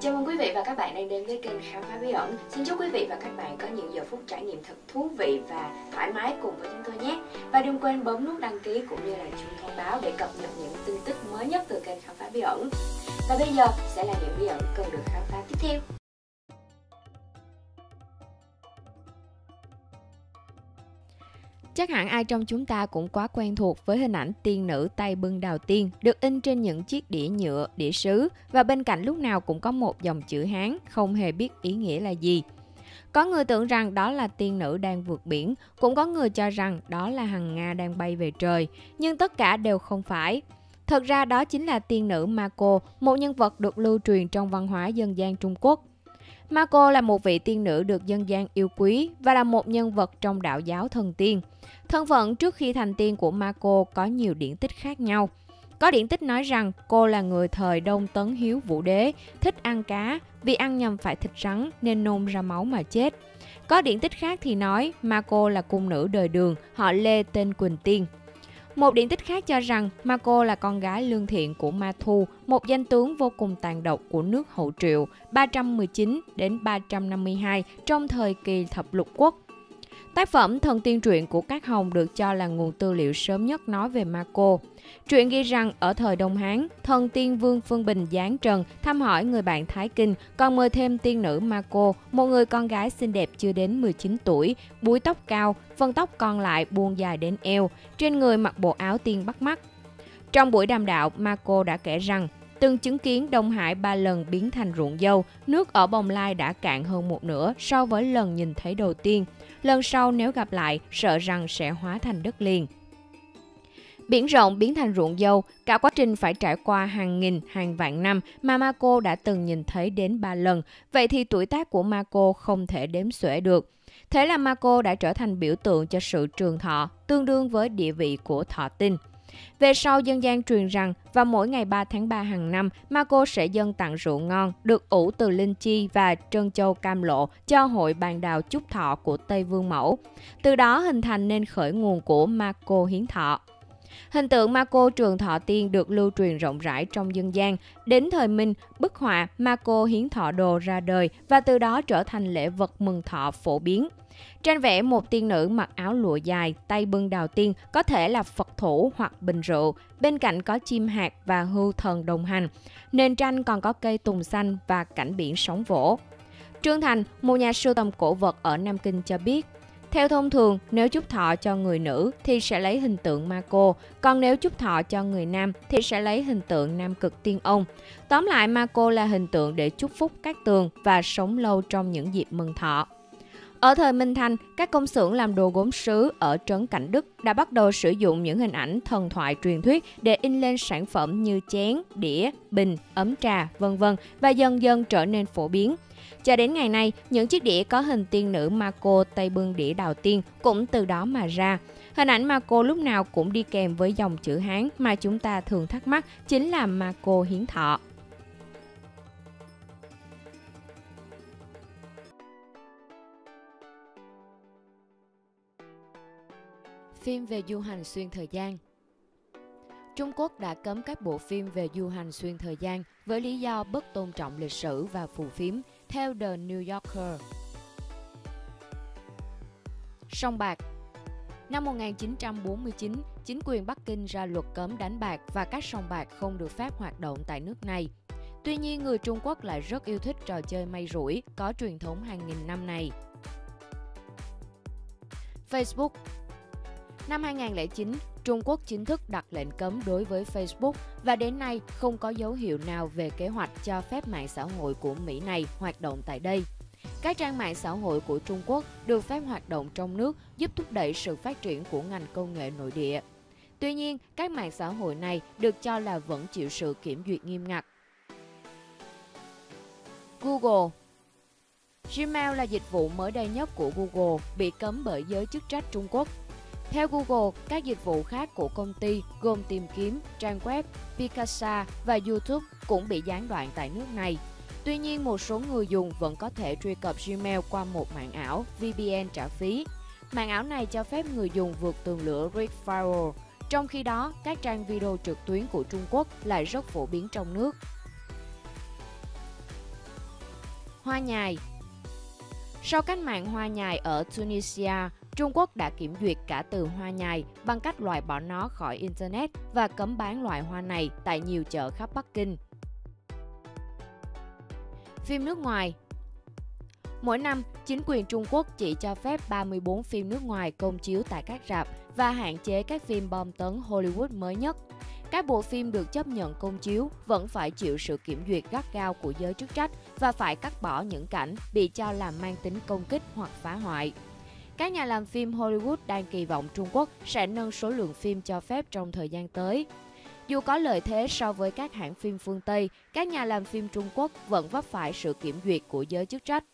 Chào mừng quý vị và các bạn đang đến với kênh Khám Phá Bí Ẩn. Xin chúc quý vị và các bạn có những giờ phút trải nghiệm thật thú vị và thoải mái cùng với chúng tôi nhé. Và đừng quên bấm nút đăng ký cũng như là chuông thông báo để cập nhật những tin tức mới nhất từ kênh Khám Phá Bí Ẩn. Và bây giờ sẽ là những bí ẩn cần được khám phá tiếp theo. Chắc hẳn ai trong chúng ta cũng quá quen thuộc với hình ảnh tiên nữ tay bưng đào tiên được in trên những chiếc đĩa nhựa, đĩa sứ và bên cạnh lúc nào cũng có một dòng chữ Hán không hề biết ý nghĩa là gì. Có người tưởng rằng đó là tiên nữ đang vượt biển, cũng có người cho rằng đó là hằng nga đang bay về trời, nhưng tất cả đều không phải. Thật ra đó chính là tiên nữ Ma Cô, một nhân vật được lưu truyền trong văn hóa dân gian Trung Quốc. Ma Cô là một vị tiên nữ được dân gian yêu quý và là một nhân vật trong đạo giáo thần tiên. Thân phận trước khi thành tiên của Ma Cô có nhiều điển tích khác nhau. Có điển tích nói rằng cô là người thời Đông Tấn Hiếu Vũ Đế, thích ăn cá, vì ăn nhầm phải thịt rắn nên nôn ra máu mà chết. Có điển tích khác thì nói Ma Cô là cung nữ đời Đường, họ Lê tên Quỳnh Tiên. Một điển tích khác cho rằng Ma Cô là con gái lương thiện của Ma Thu, một danh tướng vô cùng tàn độc của nước Hậu Triệu 319 đến 352 trong thời kỳ Thập Lục Quốc. Tác phẩm Thần Tiên Truyện của Cát Hồng được cho là nguồn tư liệu sớm nhất nói về Ma Cô. Truyện ghi rằng ở thời Đông Hán, thần tiên Vương Phương Bình giáng trần thăm hỏi người bạn Thái Kinh, còn mời thêm tiên nữ Ma Cô, một người con gái xinh đẹp chưa đến 19 tuổi, búi tóc cao, phần tóc còn lại buông dài đến eo, trên người mặc bộ áo tiên bắt mắt. Trong buổi đàm đạo, Ma Cô đã kể rằng từng chứng kiến Đông Hải 3 lần biến thành ruộng dâu, nước ở Bồng Lai đã cạn hơn một nửa so với lần nhìn thấy đầu tiên. Lần sau nếu gặp lại, sợ rằng sẽ hóa thành đất liền. Biển rộng biến thành ruộng dâu, cả quá trình phải trải qua hàng nghìn, hàng vạn năm mà Ma Cô đã từng nhìn thấy đến 3 lần, vậy thì tuổi tác của Ma Cô không thể đếm xuể được. Thế là Ma Cô đã trở thành biểu tượng cho sự trường thọ, tương đương với địa vị của Thọ Tinh. Về sau, dân gian truyền rằng vào mỗi ngày 3 tháng 3 hàng năm, Ma Cô sẽ dâng tặng rượu ngon được ủ từ linh chi và trân châu cam lộ cho hội bàn đào chúc thọ của Tây Vương Mẫu. Từ đó hình thành nên khởi nguồn của Ma Cô hiến thọ. Hình tượng Ma Cô trường thọ tiên được lưu truyền rộng rãi trong dân gian. Đến thời Minh, bức họa Ma Cô hiến thọ đồ ra đời và từ đó trở thành lễ vật mừng thọ phổ biến. Tranh vẽ một tiên nữ mặc áo lụa dài, tay bưng đào tiên, có thể là Phật thủ hoặc bình rượu, bên cạnh có chim hạc và hưu thần đồng hành. Nền tranh còn có cây tùng xanh và cảnh biển sóng vỗ. Trương Thành, một nhà sưu tầm cổ vật ở Nam Kinh cho biết, theo thông thường, nếu chúc thọ cho người nữ thì sẽ lấy hình tượng Ma Cô, còn nếu chúc thọ cho người nam thì sẽ lấy hình tượng Nam Cực Tiên Ông. Tóm lại, Ma Cô là hình tượng để chúc phúc các tường và sống lâu trong những dịp mừng thọ. Ở thời Minh Thanh, các công xưởng làm đồ gốm sứ ở Trấn Cảnh Đức đã bắt đầu sử dụng những hình ảnh thần thoại truyền thuyết để in lên sản phẩm như chén, đĩa, bình, ấm trà, vân vân và dần dần trở nên phổ biến. Cho đến ngày nay, những chiếc đĩa có hình tiên nữ Ma Cô tay bưng đĩa đào tiên cũng từ đó mà ra. Hình ảnh Ma Cô lúc nào cũng đi kèm với dòng chữ Hán mà chúng ta thường thắc mắc chính là Ma Cô hiến thọ. Phim về du hành xuyên thời gian. Trung Quốc đã cấm các bộ phim về du hành xuyên thời gian với lý do bất tôn trọng lịch sử và phù phiếm, theo The New Yorker. Sòng bạc. Năm 1949, chính quyền Bắc Kinh ra luật cấm đánh bạc và các sòng bạc không được phép hoạt động tại nước này. Tuy nhiên, người Trung Quốc lại rất yêu thích trò chơi may rủi có truyền thống hàng nghìn năm này. Facebook. Năm 2009, Trung Quốc chính thức đặt lệnh cấm đối với Facebook và đến nay không có dấu hiệu nào về kế hoạch cho phép mạng xã hội của Mỹ này hoạt động tại đây. Các trang mạng xã hội của Trung Quốc được phép hoạt động trong nước giúp thúc đẩy sự phát triển của ngành công nghệ nội địa. Tuy nhiên, các mạng xã hội này được cho là vẫn chịu sự kiểm duyệt nghiêm ngặt. Google. Gmail là dịch vụ mới đây nhất của Google bị cấm bởi giới chức trách Trung Quốc. Theo Google, các dịch vụ khác của công ty gồm tìm kiếm, trang web, Picasa và YouTube cũng bị gián đoạn tại nước này. Tuy nhiên, một số người dùng vẫn có thể truy cập Gmail qua một mạng ảo VPN trả phí. Mạng ảo này cho phép người dùng vượt tường lửa Great Firewall. Trong khi đó, các trang video trực tuyến của Trung Quốc lại rất phổ biến trong nước. Hoa nhài. Sau cách mạng hoa nhài ở Tunisia, Trung Quốc đã kiểm duyệt cả từ hoa nhài bằng cách loại bỏ nó khỏi Internet và cấm bán loại hoa này tại nhiều chợ khắp Bắc Kinh. Phim nước ngoài. Mỗi năm, chính quyền Trung Quốc chỉ cho phép 34 phim nước ngoài công chiếu tại các rạp và hạn chế các phim bom tấn Hollywood mới nhất. Các bộ phim được chấp nhận công chiếu vẫn phải chịu sự kiểm duyệt gắt gao của giới chức trách và phải cắt bỏ những cảnh bị cho là mang tính công kích hoặc phá hoại. Các nhà làm phim Hollywood đang kỳ vọng Trung Quốc sẽ nâng số lượng phim cho phép trong thời gian tới. Dù có lợi thế so với các hãng phim phương Tây, các nhà làm phim Trung Quốc vẫn vấp phải sự kiểm duyệt của giới chức trách.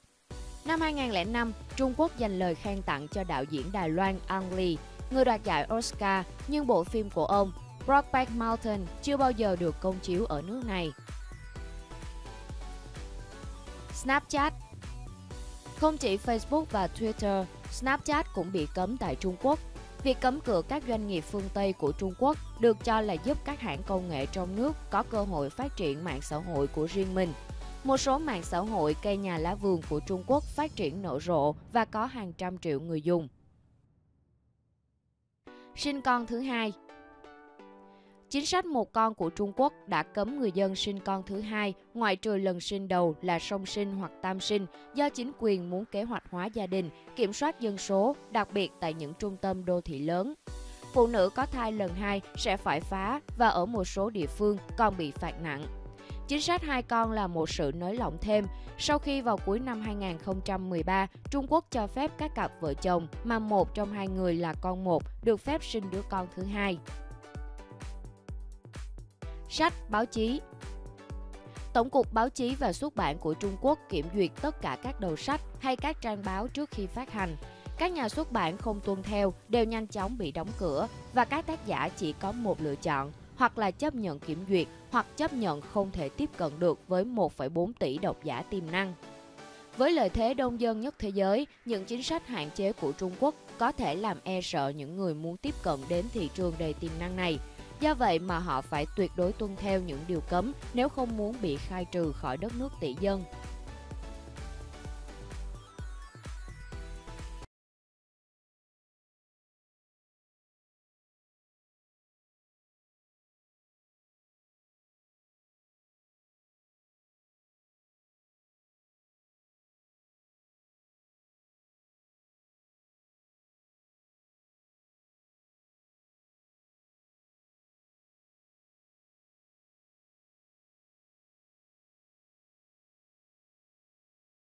Năm 2005, Trung Quốc dành lời khen tặng cho đạo diễn Đài Loan Ang Lee, người đoạt giải Oscar, nhưng bộ phim của ông, Brokeback Mountain, chưa bao giờ được công chiếu ở nước này. Snapchat. Không chỉ Facebook và Twitter, Snapchat cũng bị cấm tại Trung Quốc. Việc cấm cửa các doanh nghiệp phương Tây của Trung Quốc được cho là giúp các hãng công nghệ trong nước có cơ hội phát triển mạng xã hội của riêng mình. Một số mạng xã hội cây nhà lá vườn của Trung Quốc phát triển nở rộ và có hàng trăm triệu người dùng. Sinh con thứ hai. Chính sách một con của Trung Quốc đã cấm người dân sinh con thứ hai, ngoại trừ lần sinh đầu là song sinh hoặc tam sinh, do chính quyền muốn kế hoạch hóa gia đình, kiểm soát dân số, đặc biệt tại những trung tâm đô thị lớn. Phụ nữ có thai lần hai sẽ phải phá và ở một số địa phương còn bị phạt nặng. Chính sách hai con là một sự nới lỏng thêm, sau khi vào cuối năm 2013, Trung Quốc cho phép các cặp vợ chồng mà một trong hai người là con một được phép sinh đứa con thứ hai. Sách, báo chí. Tổng cục Báo chí và Xuất bản của Trung Quốc kiểm duyệt tất cả các đầu sách hay các trang báo trước khi phát hành. Các nhà xuất bản không tuân theo đều nhanh chóng bị đóng cửa và các tác giả chỉ có một lựa chọn, hoặc là chấp nhận kiểm duyệt hoặc chấp nhận không thể tiếp cận được với 1,4 tỷ độc giả tiềm năng. Với lợi thế đông dân nhất thế giới, những chính sách hạn chế của Trung Quốc có thể làm e sợ những người muốn tiếp cận đến thị trường đầy tiềm năng này. Do vậy mà họ phải tuyệt đối tuân theo những điều cấm nếu không muốn bị khai trừ khỏi đất nước tỷ dân.